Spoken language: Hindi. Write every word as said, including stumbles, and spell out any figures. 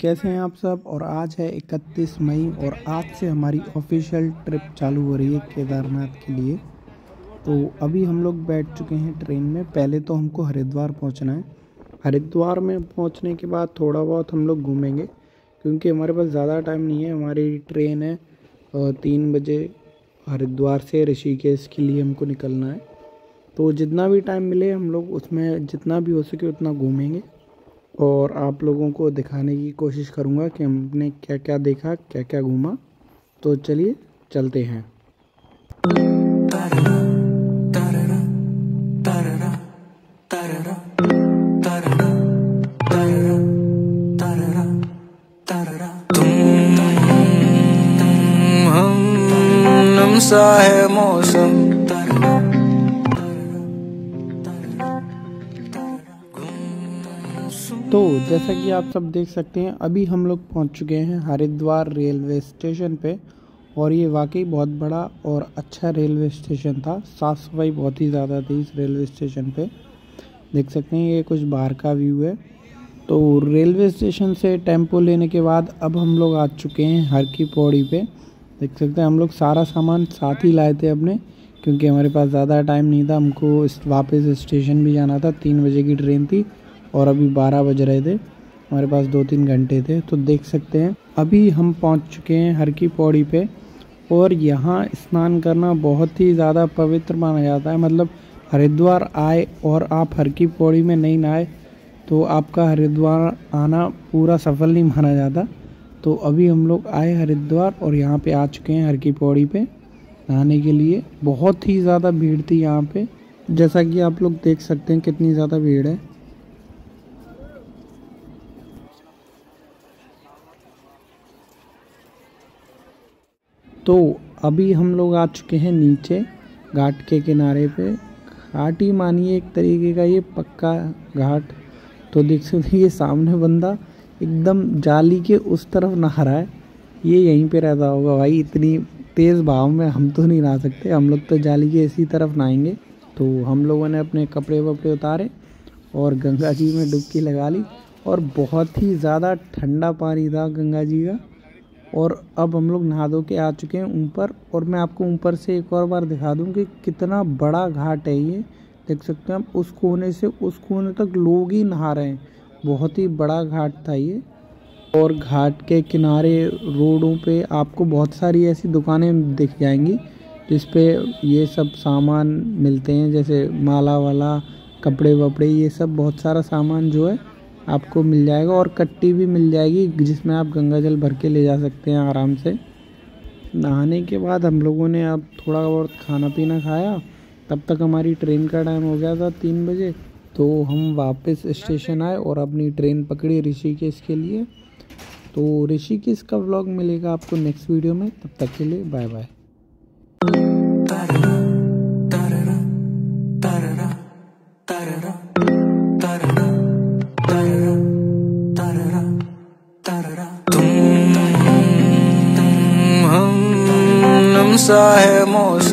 कैसे हैं आप सब। और आज है इकतीस मई और आज से हमारी ऑफिशियल ट्रिप चालू हो रही है केदारनाथ के लिए। तो अभी हम लोग बैठ चुके हैं ट्रेन में। पहले तो हमको हरिद्वार पहुंचना है। हरिद्वार में पहुंचने के बाद थोड़ा बहुत हम लोग घूमेंगे क्योंकि हमारे पास ज़्यादा टाइम नहीं है। हमारी ट्रेन है तीन बजे हरिद्वार से ऋषिकेश के लिए हमको निकलना है। तो जितना भी टाइम मिले हम लोग उसमें जितना भी हो सके उतना घूमेंगे और आप लोगों को दिखाने की कोशिश करूँगा कि हमने क्या क्या देखा, क्या क्या घूमा। तो चलिए चलते हैं। तुम सा है मौसम, तो जैसा कि आप सब देख सकते हैं अभी हम लोग पहुंच चुके हैं हरिद्वार रेलवे स्टेशन पे। और ये वाकई बहुत बड़ा और अच्छा रेलवे स्टेशन था। साफ़ सफाई बहुत ही ज़्यादा थी इस रेलवे स्टेशन पे। देख सकते हैं ये कुछ बाहर का व्यू है। तो रेलवे स्टेशन से टेम्पो लेने के बाद अब हम लोग आ चुके हैं हरकी पौड़ी पे। देख सकते हैं हम लोग सारा सामान साथ ही लाए थे अपने क्योंकि हमारे पास ज़्यादा टाइम नहीं था। हमको वापस स्टेशन भी जाना था। तीन बजे की ट्रेन थी और अभी बारह बज रहे थे, हमारे पास दो तीन घंटे थे। तो देख सकते हैं अभी हम पहुंच चुके हैं हरकी पौड़ी पे। और यहाँ स्नान करना बहुत ही ज़्यादा पवित्र माना जाता है। मतलब हरिद्वार आए और आप हरकी पौड़ी में नहीं नहाए तो आपका हरिद्वार आना पूरा सफल नहीं माना जाता। तो अभी हम लोग आए हरिद्वार और यहाँ पे आ चुके हैं हरकी पौड़ी पे नहाने के लिए। बहुत ही ज़्यादा भीड़ थी यहाँ पर, जैसा कि आप लोग देख सकते हैं कितनी ज़्यादा भीड़ है। तो अभी हम लोग आ चुके हैं नीचे घाट के किनारे पे। घाट ही मानिए एक तरीके का, ये पक्का घाट। तो देख सकते हैं ये सामने बंदा एकदम जाली के उस तरफ नहा रहा है। ये यहीं पे रहता होगा भाई। इतनी तेज़ भाव में हम तो नहीं नहा सकते, हम लोग तो जाली के इसी तरफ नहाएंगे। तो हम लोगों ने अपने कपड़े वपड़े उतारे और गंगा जी में डुबकी लगा ली। और बहुत ही ज़्यादा ठंडा पानी था गंगा जी का। और अब हम लोग नहा धो के आ चुके हैं ऊपर। और मैं आपको ऊपर से एक और बार दिखा दूं कि कितना बड़ा घाट है ये। देख सकते हैं आप उस कोने से उस कोने तक लोग ही नहा रहे हैं। बहुत ही बड़ा घाट था ये। और घाट के किनारे रोडों पे आपको बहुत सारी ऐसी दुकानें दिख जाएंगी जिस पे ये सब सामान मिलते हैं, जैसे माला वाला, कपड़े वपड़े, ये सब बहुत सारा सामान जो है आपको मिल जाएगा। और कट्टी भी मिल जाएगी जिसमें आप गंगा जल भर के ले जा सकते हैं आराम से। नहाने के बाद हम लोगों ने अब थोड़ा बहुत खाना पीना खाया। तब तक हमारी ट्रेन का टाइम हो गया था तीन बजे। तो हम वापस स्टेशन आए और अपनी ट्रेन पकड़ी ऋषिकेश के लिए। तो ऋषिकेश का व्लॉग मिलेगा आपको नेक्स्ट वीडियो में। तब तक के लिए बाय बाय। सा है मौसम।